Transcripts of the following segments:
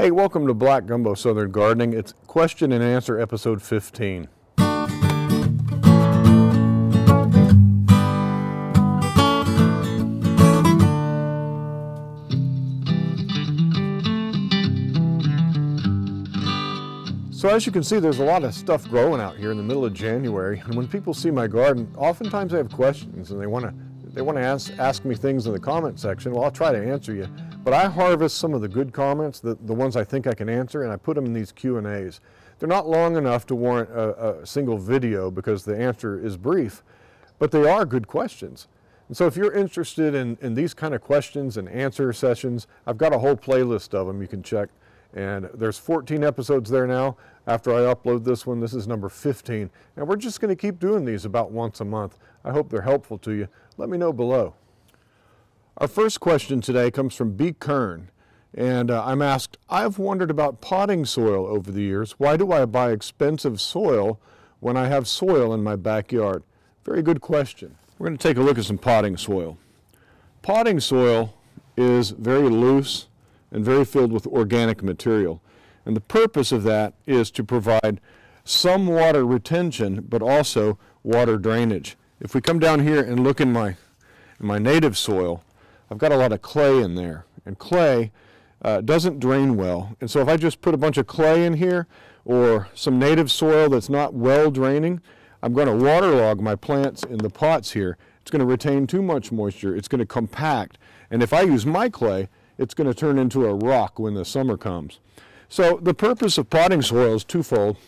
Hey, welcome to Black Gumbo Southern Gardening. It's question and answer episode 15. So as you can see, there's a lot of stuff growing out here in the middle of January. And when people see my garden, oftentimes they have questions and they want to ask me things in the comment section. Well, I'll try to answer you. But I harvest some of the good comments, the ones I think I can answer, and I put them in these Q&As. They're not long enough to warrant a single video because the answer is brief, but they are good questions. And so if you're interested in these kind of questions and answer sessions, I've got a whole playlist of them you can check. And there's 14 episodes there now. After I upload this one, this is number 15. And we're just going to keep doing these about once a month. I hope they're helpful to you. Let me know below. Our first question today comes from B. Kern, and I'm asked, I've wondered about potting soil over the years. Why do I buy expensive soil when I have soil in my backyard? Very good question. We're going to take a look at some potting soil. Potting soil is very loose and very filled with organic material. And the purpose of that is to provide some water retention, but also water drainage. If we come down here and look in my native soil, I've got a lot of clay in there, and clay doesn't drain well. And so if I just put a bunch of clay in here or some native soil that's not well draining, I'm going to waterlog my plants in the pots here. It's going to retain too much moisture. It's going to compact. And if I use my clay, it's going to turn into a rock when the summer comes. So the purpose of potting soil is twofold.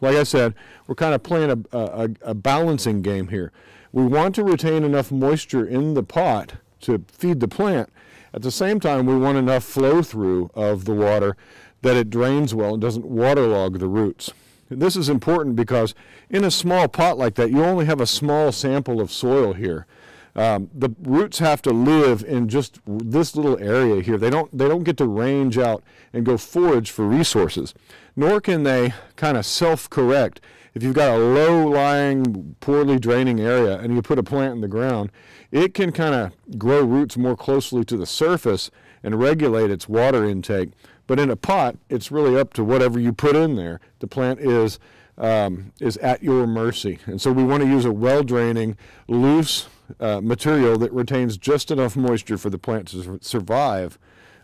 Like I said, we're kind of playing a balancing game here. We want to retain enough moisture in the pot to feed the plant. At the same time, we want enough flow through of the water that it drains well and doesn't waterlog the roots. And this is important because in a small pot like that, you only have a small sample of soil here. The roots have to live in just this little area here. They don't get to range out and go forage for resources, nor can they kind of self-correct. If you've got a low-lying, poorly draining area and you put a plant in the ground, it can kind of grow roots more closely to the surface and regulate its water intake. But in a pot, it's really up to whatever you put in there. The plant is at your mercy. And so we want to use a well-draining, loose material that retains just enough moisture for the plant to survive,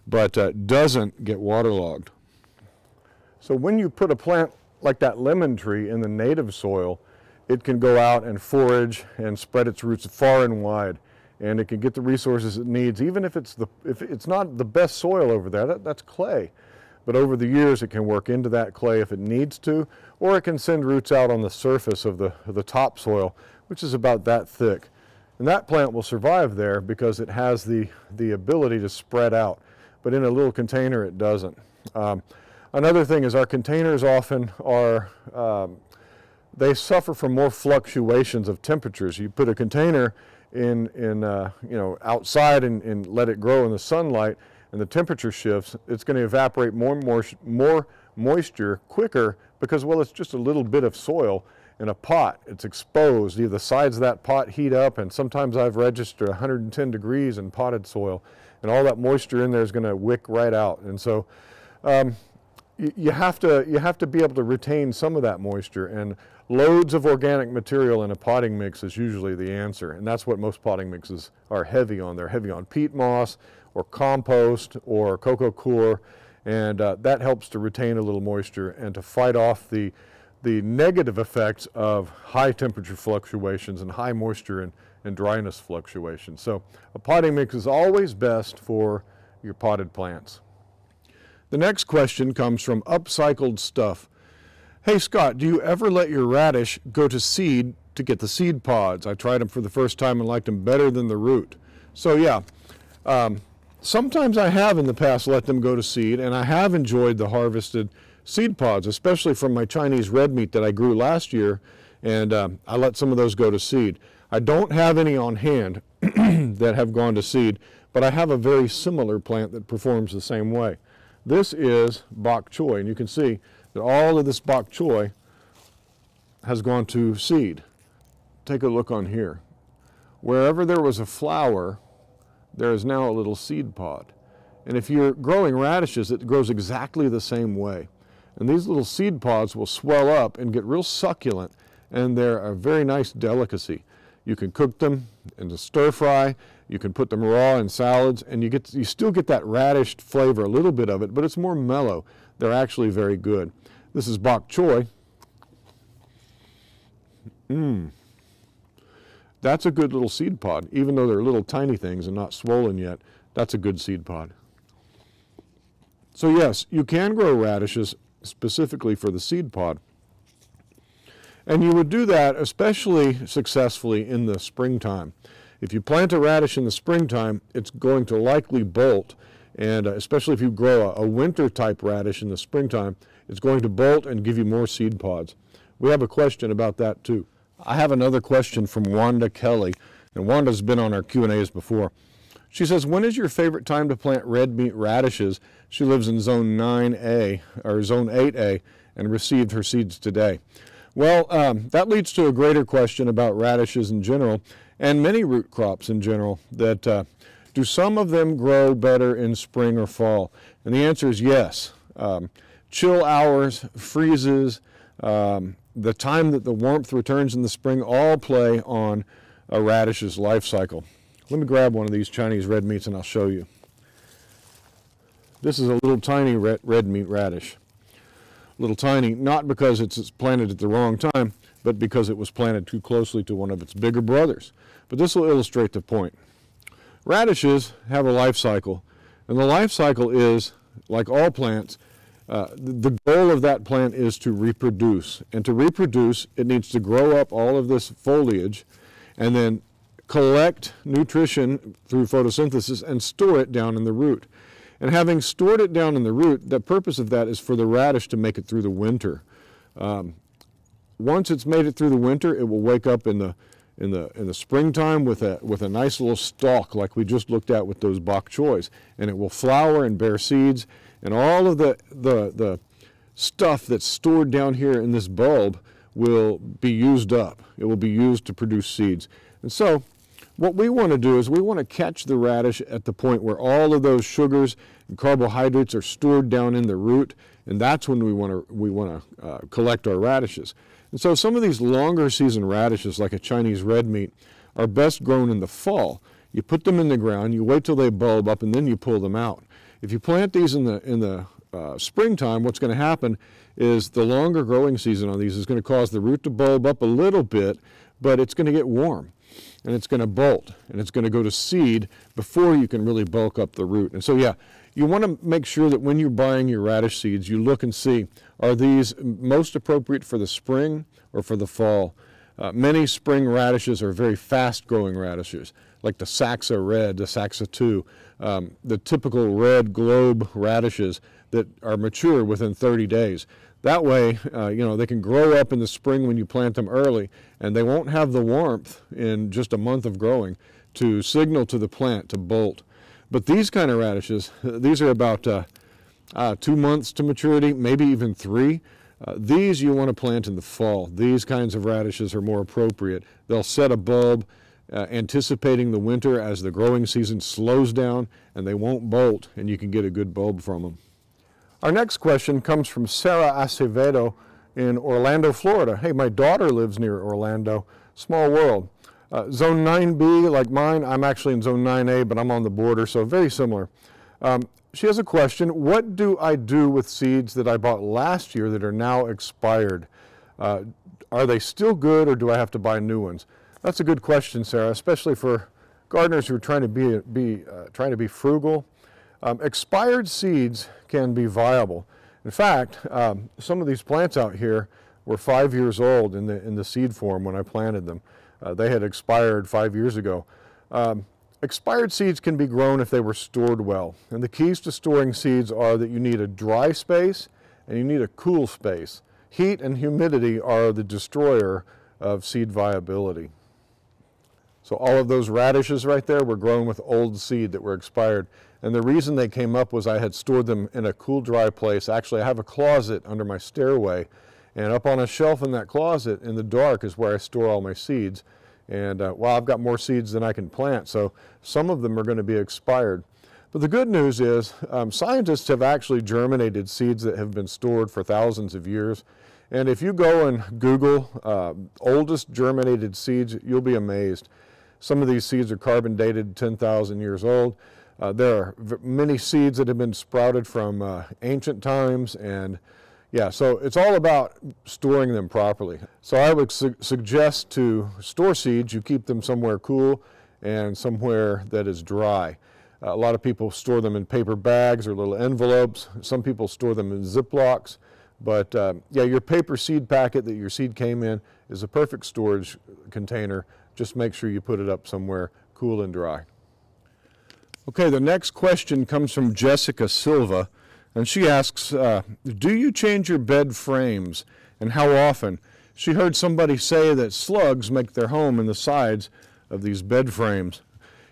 but doesn't get waterlogged. So when you put a plant like that lemon tree in the native soil, it can go out and forage and spread its roots far and wide, and it can get the resources it needs, even if it's not the best soil over there. That's clay. But over the years, it can work into that clay if it needs to, or it can send roots out on the surface of the topsoil, which is about that thick. And that plant will survive there because it has the ability to spread out. But in a little container, it doesn't. Another thing is our containers often are, they suffer from more fluctuations of temperatures. You put a container outside and let it grow in the sunlight, and the temperature shifts, it's going to evaporate more moisture quicker because, well, it's just a little bit of soil in a pot. It's exposed. The sides of that pot heat up, and sometimes I've registered 110 degrees in potted soil, and all that moisture in there is going to wick right out. And so you have to be able to retain some of that moisture, and loads of organic material in a potting mix is usually the answer, and that's what most potting mixes are heavy on. They're heavy on peat moss or compost or coco coir, and that helps to retain a little moisture and to fight off the negative effects of high temperature fluctuations and high moisture and dryness fluctuations. So a potting mix is always best for your potted plants. The next question comes from Upcycled Stuff. Hey Scott, do you ever let your radish go to seed to get the seed pods? I tried them for the first time and liked them better than the root. So yeah, sometimes I have in the past let them go to seed, and I have enjoyed the harvested seed pods, especially from my Chinese red meat that I grew last year, and I let some of those go to seed. I don't have any on hand that have gone to seed, but I have a very similar plant that performs the same way. This is bok choy, and you can see that all of this bok choy has gone to seed. Take a look on here. Wherever there was a flower, there is now a little seed pod. And if you're growing radishes, it grows exactly the same way. And these little seed pods will swell up and get real succulent, and they're a very nice delicacy. You can cook them in a stir fry, you can put them raw in salads, and you still get that radish flavor, a little bit of it, but it's more mellow. They're actually very good. This is bok choy. That's a good little seed pod, even though they're little tiny things and not swollen yet. That's a good seed pod. So yes, you can grow radishes specifically for the seed pod. And you would do that especially successfully in the springtime. If you plant a radish in the springtime, it's going to likely bolt. And especially if you grow a winter type radish in the springtime, it's going to bolt and give you more seed pods. We have a question about that too. I have another question from Wanda Kelly, and Wanda's been on our Q&As before. She says, when is your favorite time to plant red meat radishes? She lives in Zone 9a, or Zone 8a, and received her seeds today. Well, that leads to a greater question about radishes in general, and many root crops in general, that do some of them grow better in spring or fall? And the answer is yes. Chill hours, freezes, the time that the warmth returns in the spring all play on a radish's life cycle. Let me grab one of these Chinese red meats and I'll show you. This is a little tiny red meat radish. Little tiny, not because it's planted at the wrong time, but because it was planted too closely to one of its bigger brothers. But this will illustrate the point. Radishes have a life cycle, and the life cycle is, like all plants, the goal of that plant is to reproduce. And to reproduce, it needs to grow up all of this foliage and then collect nutrition through photosynthesis and store it down in the root. And having stored it down in the root, the purpose of that is for the radish to make it through the winter. Once it's made it through the winter, it will wake up in the springtime with a nice little stalk like we just looked at with those bok choys. And it will flower and bear seeds, and all of the stuff that's stored down here in this bulb will be used up. It will be used to produce seeds. And so what we want to do is we want to catch the radish at the point where all of those sugars and carbohydrates are stored down in the root, and that's when we want to collect our radishes. And so some of these longer season radishes, like a Chinese red meat, are best grown in the fall. You put them in the ground, you wait till they bulb up, and then you pull them out. If you plant these in the springtime, what's going to happen is the longer growing season on these is going to cause the root to bulb up a little bit, but it's going to get warm. And it's going to bolt, and it's going to go to seed before you can really bulk up the root. And so, yeah, you want to make sure that when you're buying your radish seeds, you look and see, are these most appropriate for the spring or for the fall? Many spring radishes are very fast-growing radishes, like the Saxa Red, the Saxa II, the typical red globe radishes that are mature within 30 days. That way, you know, they can grow up in the spring when you plant them early, and they won't have the warmth in just a month of growing to signal to the plant to bolt. But these kind of radishes, these are about 2 months to maturity, maybe even 3. These you want to plant in the fall. These kinds of radishes are more appropriate. They'll set a bulb anticipating the winter as the growing season slows down, and they won't bolt, and you can get a good bulb from them. Our next question comes from Sarah Acevedo in Orlando, Florida. Hey, my daughter lives near Orlando. Small world. Zone 9B, like mine, I'm actually in Zone 9A, but I'm on the border, so very similar. She has a question. What do I do with seeds that I bought last year that are now expired? Are they still good, or do I have to buy new ones? That's a good question, Sarah, especially for gardeners who are trying to be frugal. Expired seeds can be viable. In fact, some of these plants out here were 5 years old in the seed form when I planted them. They had expired 5 years ago. Expired seeds can be grown if they were stored well. And the keys to storing seeds are that you need a dry space and you need a cool space. Heat and humidity are the destroyer of seed viability. So all of those radishes right there were grown with old seed that were expired. And the reason they came up was I had stored them in a cool, dry place. Actually, I have a closet under my stairway, and up on a shelf in that closet in the dark is where I store all my seeds. And well, I've got more seeds than I can plant, so some of them are going to be expired. But the good news is scientists have actually germinated seeds that have been stored for thousands of years. And if you go and Google oldest germinated seeds, you'll be amazed. Some of these seeds are carbon dated 10,000 years old. There are many seeds that have been sprouted from ancient times, and yeah, so it's all about storing them properly. So I would suggest to store seeds, you keep them somewhere cool and somewhere that is dry. A lot of people store them in paper bags or little envelopes. Some people store them in Ziplocs. But yeah, your paper seed packet that your seed came in is a perfect storage container. Just make sure you put it up somewhere cool and dry. Okay, the next question comes from Jessica Silva, and she asks, do you change your bed frames and how often? She heard somebody say that slugs make their home in the sides of these bed frames.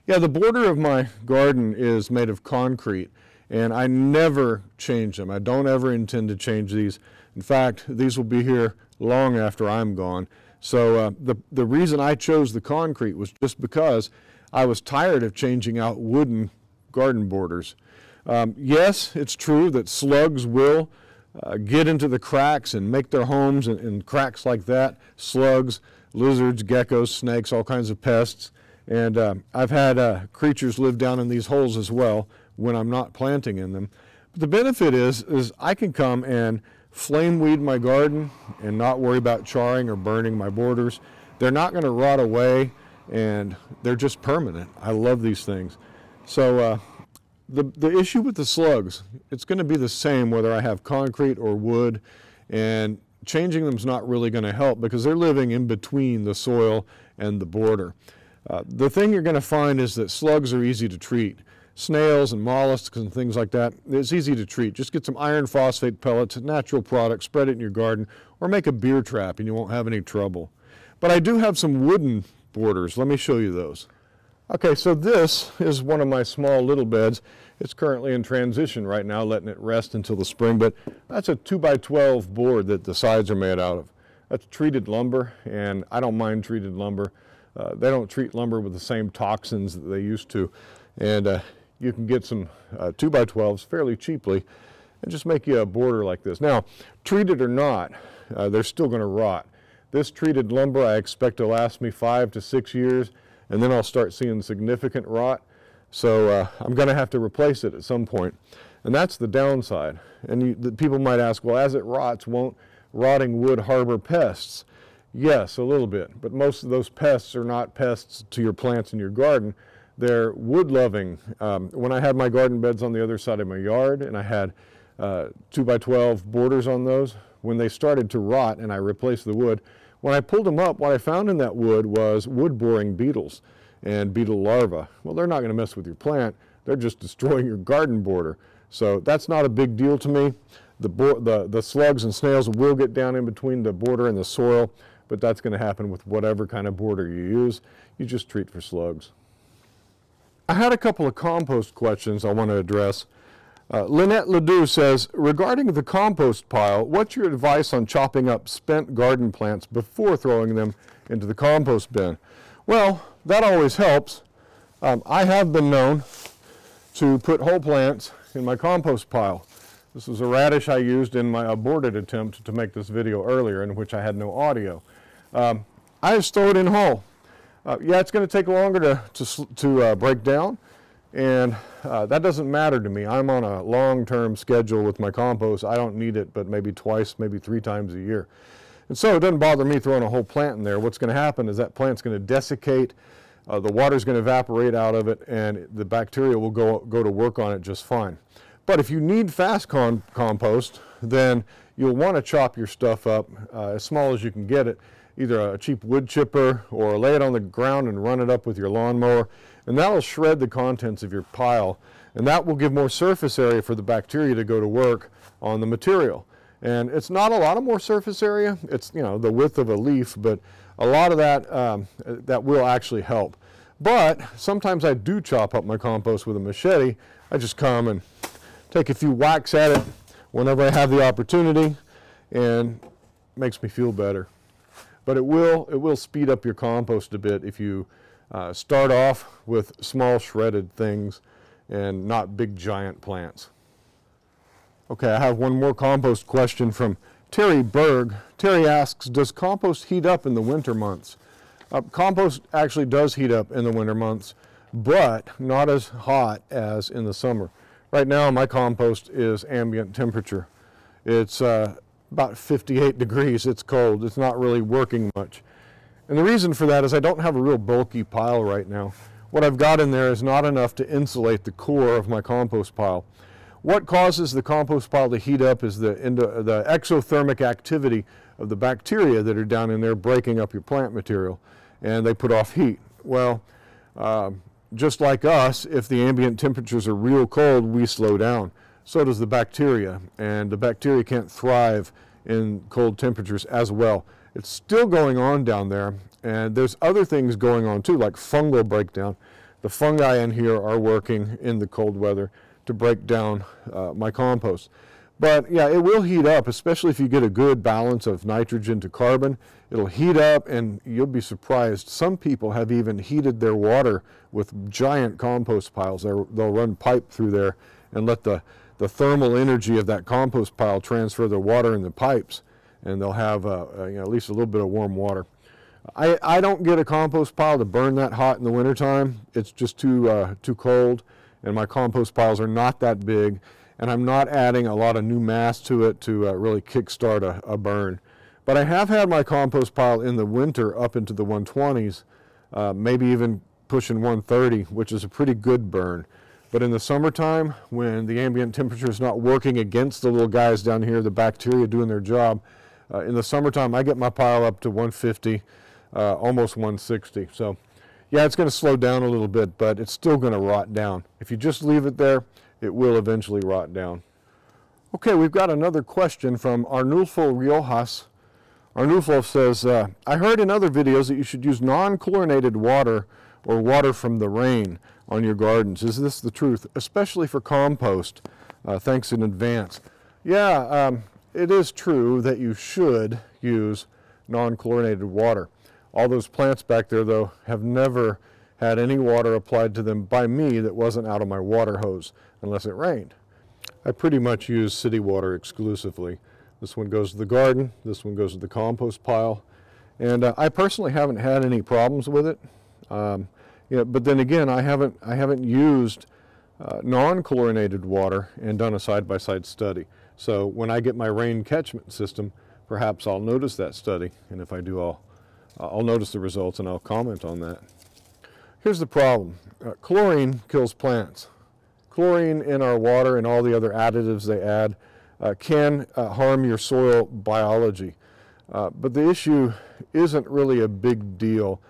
Yeah, the border of my garden is made of concrete, and I never change them. I don't ever intend to change these. In fact, these will be here long after I'm gone. So the reason I chose the concrete was just because I was tired of changing out wooden garden borders. Yes, it's true that slugs will get into the cracks and make their homes in cracks like that. Slugs, lizards, geckos, snakes, all kinds of pests. And I've had creatures live down in these holes as well when I'm not planting in them. But the benefit is I can come and flame weed my garden and not worry about charring or burning my borders. They're not going to rot away, and they're just permanent. I love these things. So the issue with the slugs, it's going to be the same whether I have concrete or wood, and changing them is not really going to help because they're living in between the soil and the border. The thing you're going to find is that slugs are easy to treat. Snails and mollusks and things like that, it's easy to treat. Just get some iron phosphate pellets, a natural product, spread it in your garden, or make a beer trap and you won't have any trouble. But I do have some wooden borders. Let me show you those. Okay, so this is one of my small little beds. It's currently in transition right now, letting it rest until the spring, but that's a 2x12 board that the sides are made out of. That's treated lumber, and I don't mind treated lumber. They don't treat lumber with the same toxins that they used to. And you can get some 2x12s fairly cheaply and just make you a border like this. Now, treated or not, they're still going to rot. This treated lumber I expect to last me 5 to 6 years, and then I'll start seeing significant rot. So I'm going to have to replace it at some point. And that's the downside. And people might ask, well, as it rots, won't rotting wood harbor pests? Yes, a little bit, but most of those pests are not pests to your plants in your garden. They're wood-loving. When I had my garden beds on the other side of my yard and I had 2x12 borders on those, when they started to rot and I replaced the wood, when I pulled them up, what I found in that wood was wood-boring beetles and beetle larvae. Well, they're not going to mess with your plant. They're just destroying your garden border. So that's not a big deal to me. The slugs and snails will get down in between the border and the soil, but that's going to happen with whatever kind of border you use. You just treat for slugs. I had a couple of compost questions I want to address. Lynette Ledoux says, regarding the compost pile, what's your advice on chopping up spent garden plants before throwing them into the compost bin? Well, that always helps. I have been known to put whole plants in my compost pile. This is a radish I used in my aborted attempt to make this video earlier, in which I had no audio. I just throw it in whole. Yeah, it's going to take longer to break down, and that doesn't matter to me. I'm on a long-term schedule with my compost. I don't need it but maybe twice, maybe 3 times a year. And so it doesn't bother me throwing a whole plant in there. What's going to happen is that plant's going to desiccate, the water's going to evaporate out of it, and the bacteria will go to work on it just fine. But if you need fast compost, then you'll want to chop your stuff up as small as you can get it. Either a cheap wood chipper or lay it on the ground and run it up with your lawnmower, and that'll shred the contents of your pile, and that will give more surface area for the bacteria to go to work on the material. And it's not a lot of more surface area, it's, you know, the width of a leaf, but a lot of that, that will actually help. But sometimes I do chop up my compost with a machete. I just come and take a few whacks at it whenever I have the opportunity, and it makes me feel better. But it will speed up your compost a bit if you start off with small shredded things and not big giant plants. Okay, I have one more compost question from Terry Berg. Terry asks, does compost heat up in the winter months? Compost actually does heat up in the winter months, but not as hot as in the summer. Right now my compost is ambient temperature. It's about 58 degrees, it's cold, it's not really working much. And the reason for that is I don't have a real bulky pile right now. What I've got in there is not enough to insulate the core of my compost pile. What causes the compost pile to heat up is the exothermic activity of the bacteria that are down in there breaking up your plant material, and they put off heat. Well, just like us, if the ambient temperatures are real cold, we slow down. So does the bacteria, and the bacteria can't thrive in cold temperatures as well. It's still going on down there, and there's other things going on too, like fungal breakdown. The fungi in here are working in the cold weather to break down my compost. But yeah, it will heat up, especially if you get a good balance of nitrogen to carbon. It'll heat up, and you'll be surprised. Some people have even heated their water with giant compost piles. They'll run pipe through there and let the thermal energy of that compost pile transfer the water in the pipes, and they'll have at least a little bit of warm water. I don't get a compost pile to burn that hot in the wintertime. It's just too cold, and my compost piles are not that big, and I'm not adding a lot of new mass to it to really kickstart a burn. But I have had my compost pile in the winter up into the 120s, maybe even pushing 130, which is a pretty good burn. But in the summertime, when the ambient temperature is not working against the little guys down here, the bacteria doing their job, in the summertime I get my pile up to 150, almost 160. So yeah, it's going to slow down a little bit, but it's still going to rot down. If you just leave it there, it will eventually rot down. Okay, we've got another question from Arnulfo Riojas. Arnulfo says, I heard in other videos that you should use non-chlorinated water or water from the rain on your gardens. Is this the truth, especially for compost? Thanks in advance. Yeah, it is true that you should use non-chlorinated water. All those plants back there, though, have never had any water applied to them by me that wasn't out of my water hose, unless it rained. I pretty much use city water exclusively. This one goes to the garden, this one goes to the compost pile, and I personally haven't had any problems with it. Yeah, but then again, I haven't used non-chlorinated water and done a side-by-side study. So when I get my rain catchment system, perhaps I'll notice that study, and if I do, I'll notice the results and I'll comment on that. Here's the problem. Chlorine kills plants. Chlorine in our water and all the other additives they add can harm your soil biology. But the issue isn't really a big deal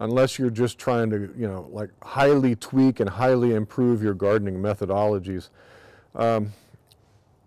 unless you're just trying to, like highly tweak and highly improve your gardening methodologies.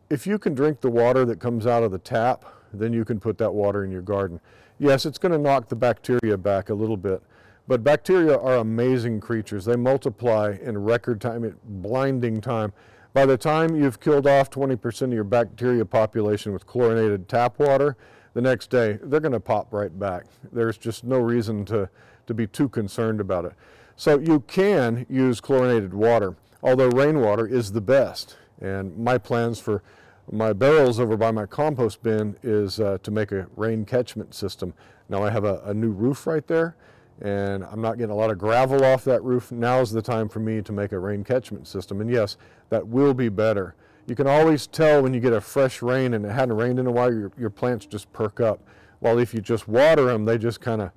If you can drink the water that comes out of the tap, then you can put that water in your garden. Yes, it's going to knock the bacteria back a little bit, but bacteria are amazing creatures. They multiply in record time, in blinding time. By the time you've killed off 20% of your bacteria population with chlorinated tap water, the next day they're going to pop right back. There's just no reason to be too concerned about it. So you can use chlorinated water, although rainwater is the best. And my plans for my barrels over by my compost bin is to make a rain catchment system. Now I have a new roof right there, and I'm not getting a lot of gravel off that roof. Now's the time for me to make a rain catchment system. And yes, that will be better. You can always tell when you get a fresh rain and it hadn't rained in a while, your plants just perk up. While if you just water them, they just kind of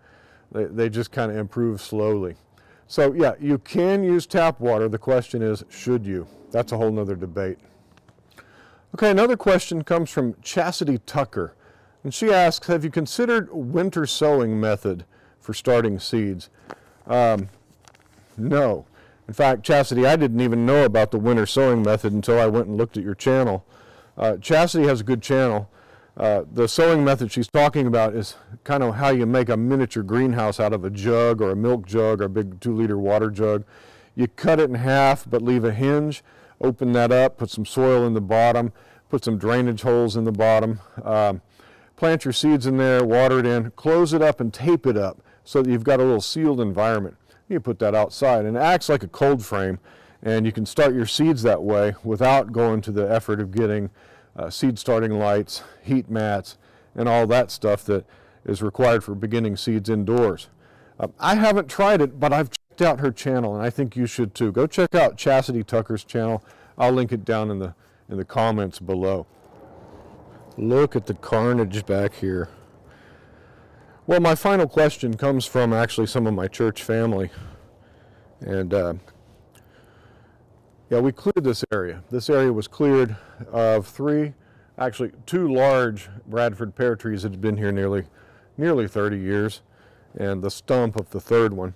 improve slowly. So yeah, you can use tap water. The question is, should you? That's a whole nother debate. Okay, another question comes from Chasity Tucker, and she asks, have you considered winter sowing method for starting seeds? No. In fact, Chasity, I didn't even know about the winter sowing method until I went and looked at your channel. Chasity has a good channel. The sowing method she's talking about is kind of how you make a miniature greenhouse out of a jug or a milk jug or a big 2-liter water jug. You cut it in half but leave a hinge. Open that up, put some soil in the bottom, put some drainage holes in the bottom, plant your seeds in there, water it in, close it up and tape it up so that you've got a little sealed environment. You put that outside and it acts like a cold frame, And you can start your seeds that way without going to the effort of getting seed starting lights, heat mats, and all that stuff that is required for beginning seeds indoors. I haven't tried it, but I've checked out her channel, and I think you should too. Go check out Chasity Tucker's channel. I'll link it down in the comments below. Look at the carnage back here. Well, my final question comes from actually some of my church family. And yeah, we cleared this area. This area was cleared of two large Bradford pear trees that had been here nearly 30 years, and the stump of the third one.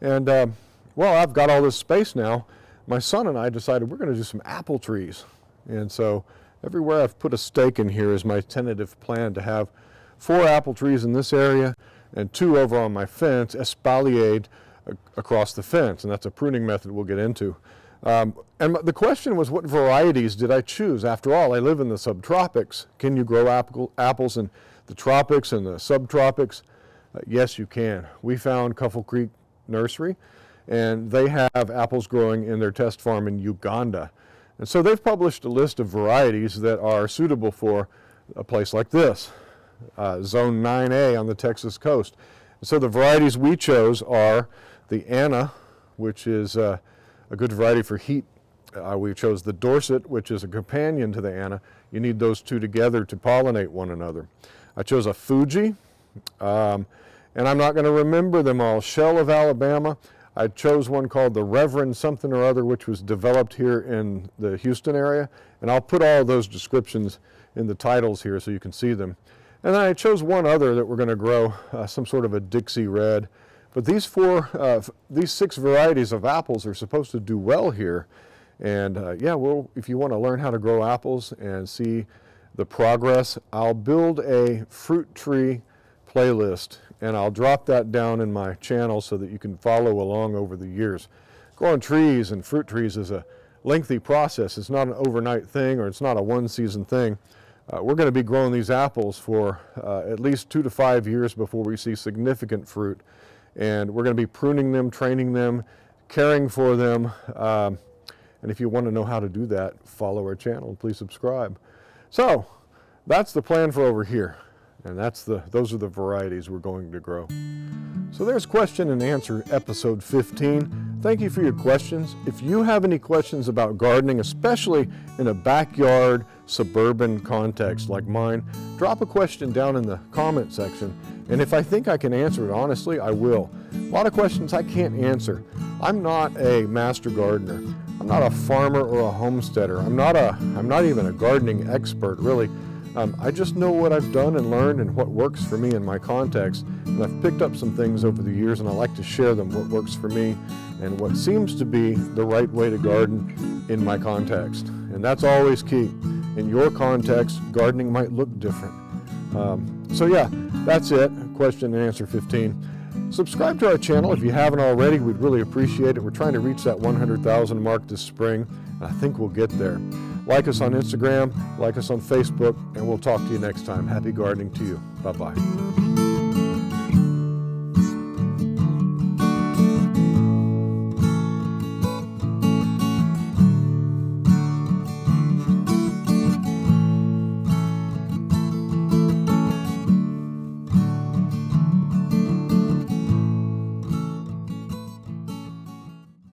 And well, I've got all this space now. My son and I decided we're going to do some apple trees. And so everywhere I've put a stake in here is my tentative plan to have 4 apple trees in this area and 2 over on my fence, espaliered across the fence, and that's a pruning method we'll get into. And the question was, what varieties did I choose? After all, I live in the subtropics. Can you grow apples in the tropics and the subtropics? Yes, you can. We found Kuffle Creek Nursery, and they have apples growing in their test farm in Uganda. And so they've published a list of varieties that are suitable for a place like this. Zone 9a on the Texas coast. So the varieties we chose are the Anna, which is a good variety for heat. We chose the Dorset, which is a companion to the Anna. You need those two together to pollinate one another. I chose a Fuji, and I'm not going to remember them all. Shell of Alabama. I chose one called the Reverend something or other, which was developed here in the Houston area. And I'll put all those descriptions in the titles here so you can see them. And then I chose one other that we're going to grow, some sort of a Dixie Red. But these 6 varieties of apples are supposed to do well here. And yeah, well, if you want to learn how to grow apples and see the progress, I'll build a fruit tree playlist, and I'll drop that down in my channel so that you can follow along over the years. Growing trees and fruit trees is a lengthy process. It's not an overnight thing, or it's not a one-season thing. We're going to be growing these apples for at least 2 to 5 years before we see significant fruit. And we're going to be pruning them, training them, caring for them. And if you want to know how to do that, follow our channel and please subscribe. So that's the plan for over here. And those are the varieties we're going to grow. So there's question and answer episode 15. Thank you for your questions. If you have any questions about gardening, especially in a backyard suburban context like mine, drop a question down in the comment section. And if I think I can answer it honestly, I will. A lot of questions I can't answer. I'm not a master gardener. I'm not a farmer or a homesteader. I'm not even a gardening expert, really. I just know what I've done and learned and what works for me in my context. And I've picked up some things over the years, and I like to share them, what works for me and what seems to be the right way to garden in my context. And that's always key. In your context, gardening might look different. So yeah, that's it, question and answer 15. Subscribe to our channel if you haven't already. We'd really appreciate it. We're trying to reach that 100,000 mark this spring, and I think we'll get there. Like us on Instagram, like us on Facebook, and we'll talk to you next time. Happy gardening to you. Bye-bye.